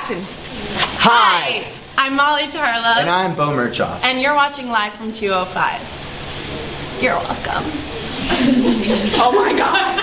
Action. Hi. I'm Molly Tarlov. And I'm Beau Mirchoff. And you're watching live from 205. You're welcome. Oh my God.